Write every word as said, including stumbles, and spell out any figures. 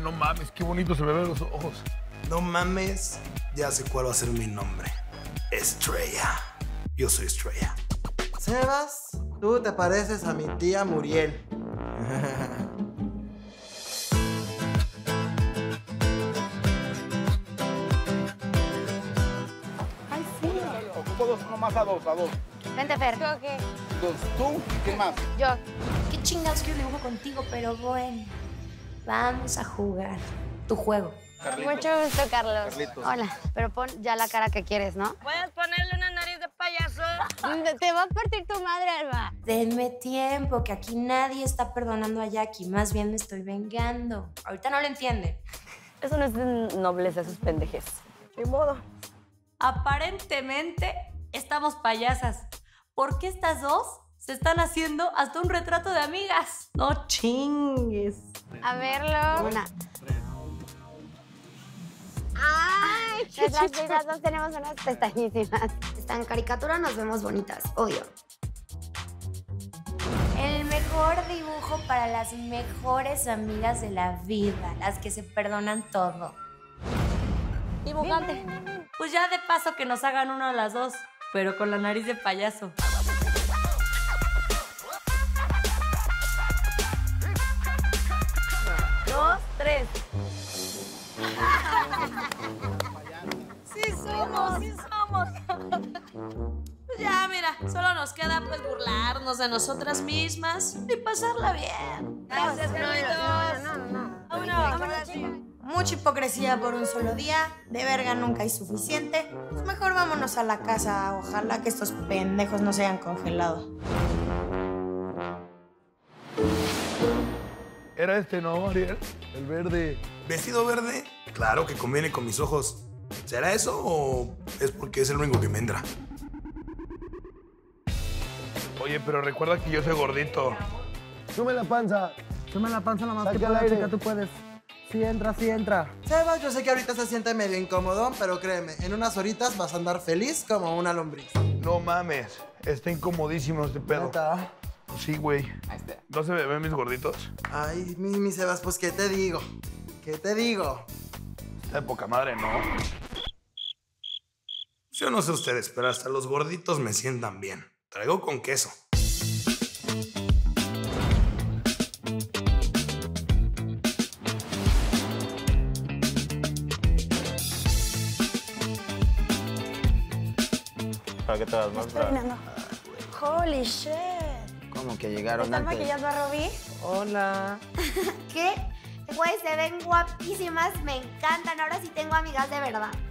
Oye, no mames, qué bonito se me ven los ojos. No mames, ya sé cuál va a ser mi nombre. Estrella. Yo soy Estrella. Sebas, tú te pareces a mi tía Muriel. Ay, sí. Ocupo dos, uno más a dos, a dos. Vente, Fer. ¿Tú qué? Dos. ¿Tú? ¿Qué más? Yo. Qué chingados que yo dibujo contigo, pero bueno. Vamos a jugar tu juego. Carlitos. Mucho gusto, Carlos. Carlitos. Hola. Pero pon ya la cara que quieres, ¿no? ¿Puedes ponerle una nariz de payaso? Te va a partir tu madre, Alba. Denme tiempo, que aquí nadie está perdonando a Jacky. Más bien me estoy vengando. Ahorita no lo entiende. Eso no es nobleza, eso es pendejez. Ni modo. Aparentemente estamos payasas. Porque estas dos se están haciendo hasta un retrato de amigas. No chingues. A verlo. Una. ¡Ay! Las chicas dos tenemos unas pestañísimas. En caricatura nos vemos bonitas, obvio. El mejor dibujo para las mejores amigas de la vida, las que se perdonan todo. Dibujante. Pues ya de paso que nos hagan uno a las dos, pero con la nariz de payaso. Dos, tres. ¡Sí somos! ¡Sí somos! Ya, mira, solo nos queda pues burlarnos de nosotras mismas y pasarla bien. Gracias, Carlitos. No, no, no, no. Vámonos, vámonos, chicas. Mucha hipocresía por un solo día, de verga nunca hay suficiente. Pues mejor vámonos a la casa, ojalá que estos pendejos no se hayan congelado. Era este, ¿no, Ariel? El verde. ¿Vestido verde? Claro que conviene con mis ojos. ¿Será eso o es porque es el único que me entra? Oye, pero recuerda que yo soy gordito. Sube la panza. Sube la panza la más que puedas, chica, tú puedes. Sí entra, sí entra. Sebas, yo sé que ahorita se siente medio incómodo, pero créeme, en unas horitas vas a andar feliz como una lombriz. No mames, está incomodísimo este pedo. ¿Está? Sí, güey. ¿No se me ven mis gorditos? Ay, mi, mi Sebas, pues ¿qué te digo? ¿Qué te digo? Está de poca madre, ¿no? Yo no sé ustedes, pero hasta los gorditos me sientan bien. Traigo con queso. ¿Para qué te vas más? Estoy terminando. ¡Holy shit! ¿Cómo que llegaron antes? ¿Están maquillando a Robbie? Hola. ¿Qué? Güey, se ven guapísimas, me encantan. Ahora sí tengo amigas de verdad.